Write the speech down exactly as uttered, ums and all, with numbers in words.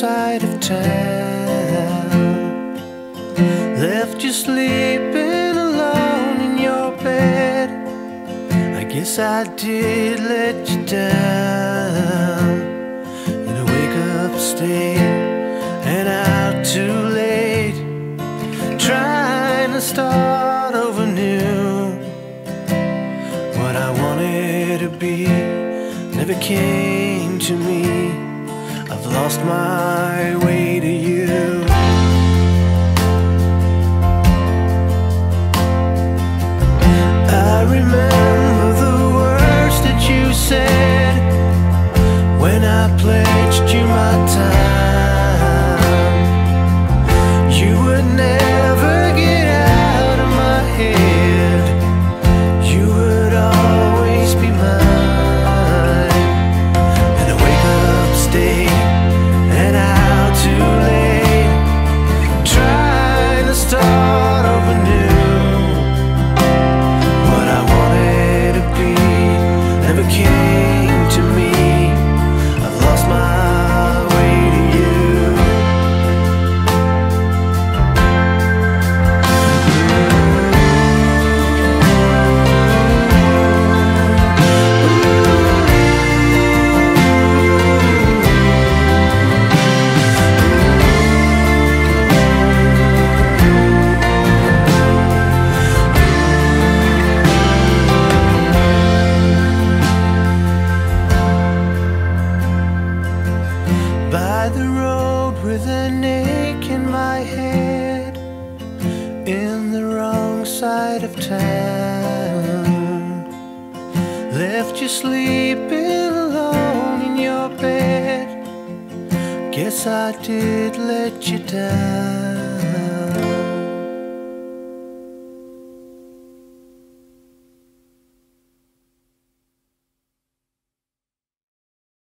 side of town. Left you sleeping alone in your bed. I guess I did let you down. And I wake up staying and out too late, trying to start over new. What I wanted to be never came to me. I've lost my way to you. I remember the words that you said when I pledged you my time. You would never get out of my head. You would always be mine. And I wake up, stay by the road with an ache in my head, in the wrong side of town. Left you sleeping alone in your bed. Guess I did let you down.